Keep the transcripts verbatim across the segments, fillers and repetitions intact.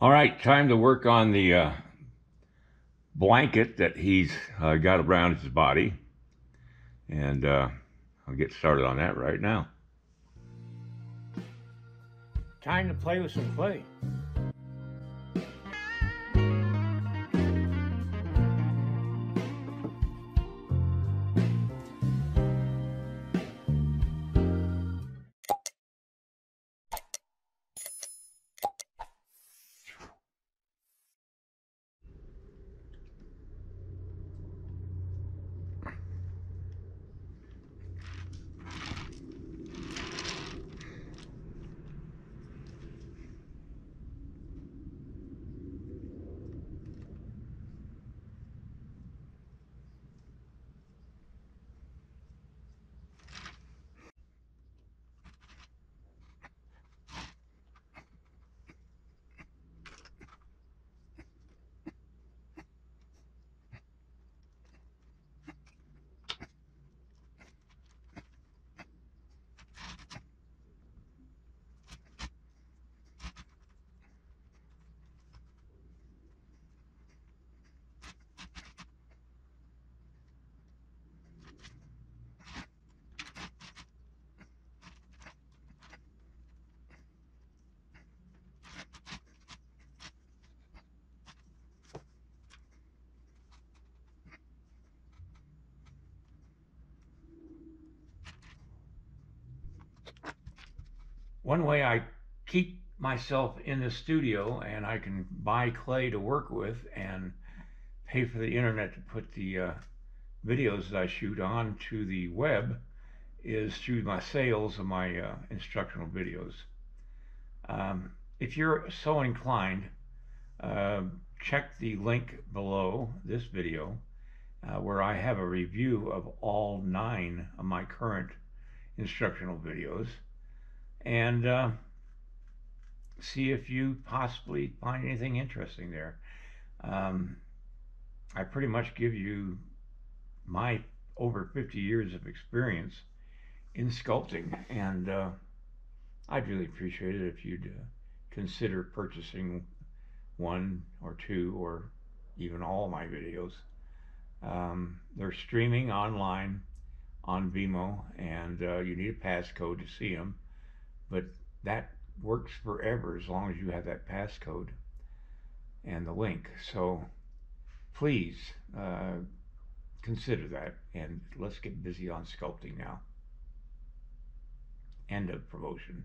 All right, time to work on the uh, blanket that he's uh, got around his body. And uh, I'll get started on that right now. Time to play with some clay. One way I keep myself in the studio and I can buy clay to work with and pay for the internet to put the uh, videos that I shoot onto the web is through my sales of my uh, instructional videos. Um, if you're so inclined, uh, check the link below this video uh, where I have a review of all nine of my current instructional videos. And uh, see if you possibly find anything interesting there. Um, I pretty much give you my over fifty years of experience in sculpting, and uh, I'd really appreciate it if you'd uh, consider purchasing one or two or even all my videos. Um, they're streaming online on Vimeo, and uh, you need a passcode to see them. But that works forever as long as you have that passcode and the link. So please uh, consider that, and let's get busy on sculpting now. End of promotion.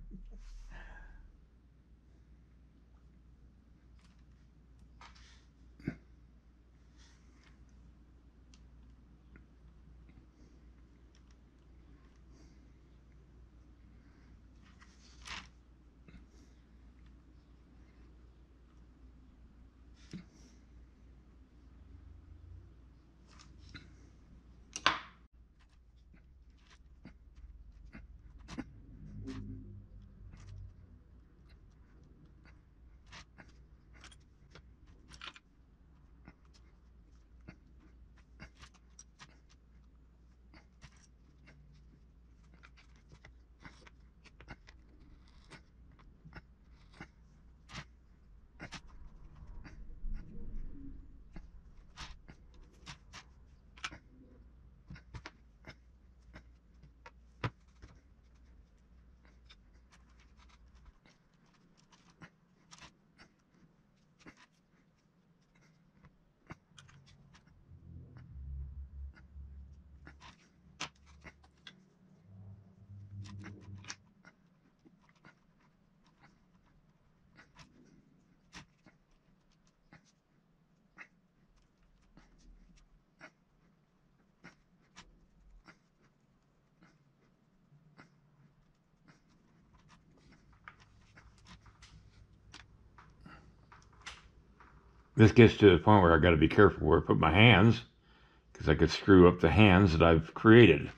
This gets to the point where I got to be careful where I put my hands, because I could screw up the hands that I've created.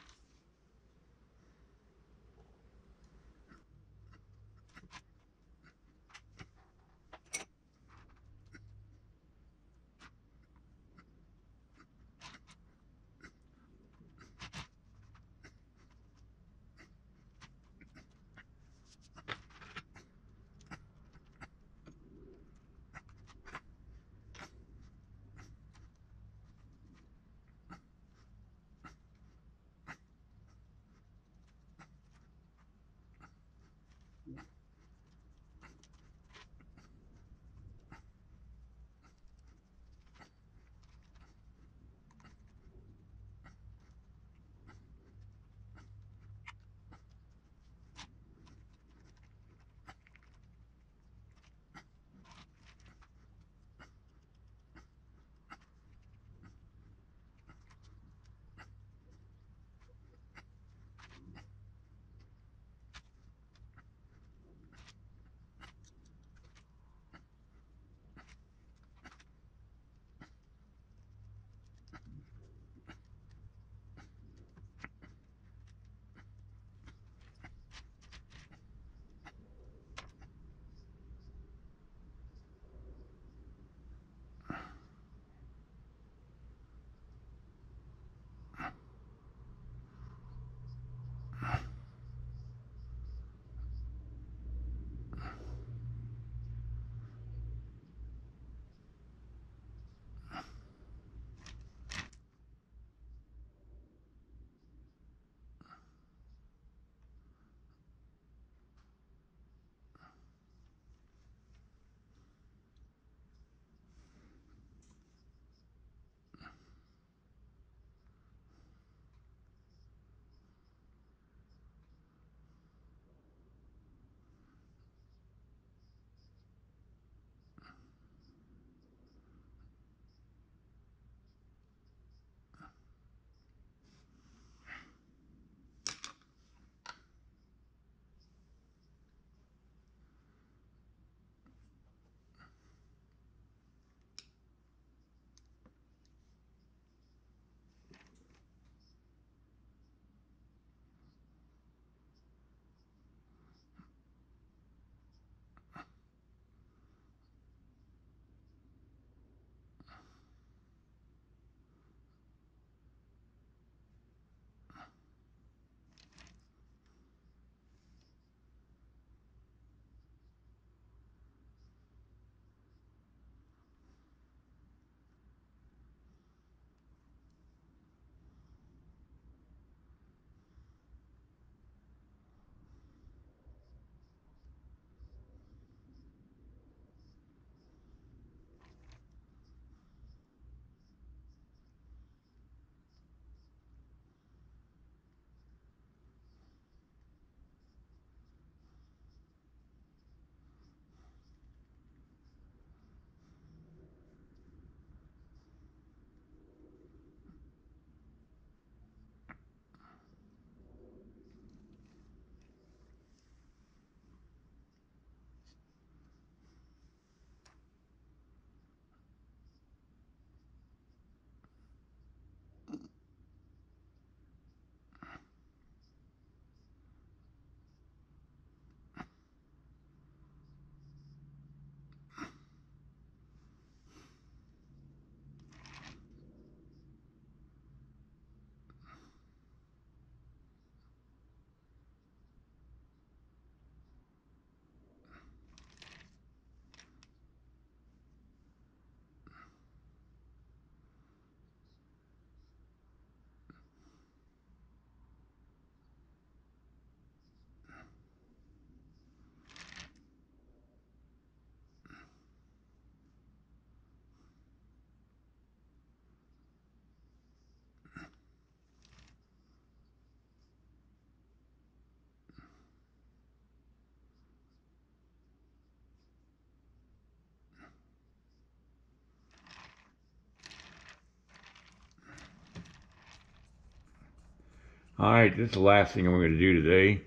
All right, this is the last thing I'm going to do today.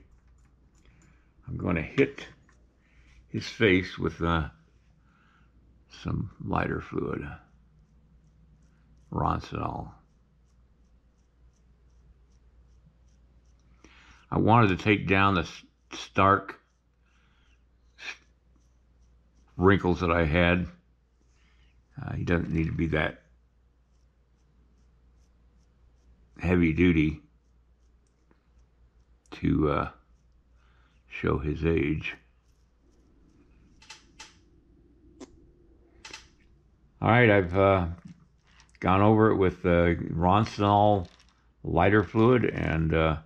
I'm going to hit his face with uh, some lighter fluid, Ronsonol. I wanted to take down the stark wrinkles that I had. Uh, he doesn't need to be that heavy duty to uh, show his age. All right, I've uh, gone over it with uh, Ronsonol lighter fluid, and uh,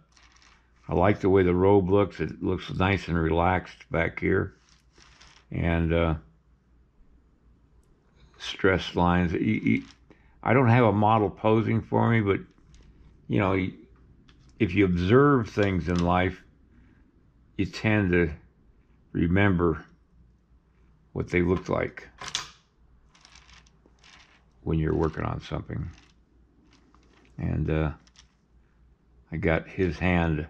I like the way the robe looks. It looks nice and relaxed back here, and uh, stress lines. I don't have a model posing for me, but you know, if you observe things in life, you tend to remember what they look like when you're working on something. And uh, I got his hand.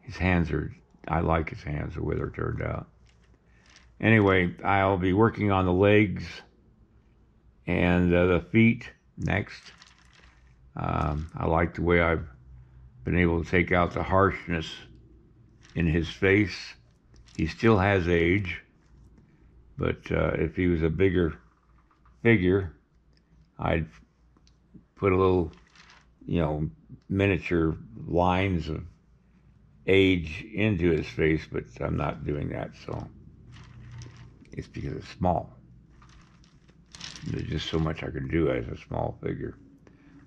His hands are, I like his hands, the way they're turned out. Anyway, I'll be working on the legs and uh, the feet next. Um, I like the way I've been able to take out the harshness in his face. He still has age, but uh, if he was a bigger figure, I'd put a little, you know, miniature lines of age into his face, but I'm not doing that, so it's because it's small. There's just so much I can do as a small figure.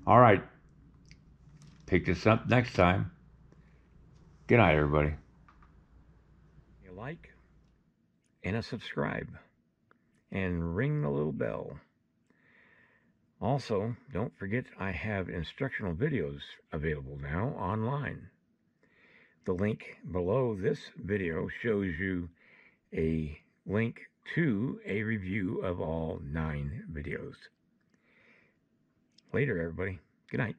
All right, pick this up next time. Good night, everybody. You like and a subscribe and ring the little bell. Also, don't forget I have instructional videos available now online. The link below this video shows you a link to a review of all nine videos. Later, everybody. Good night.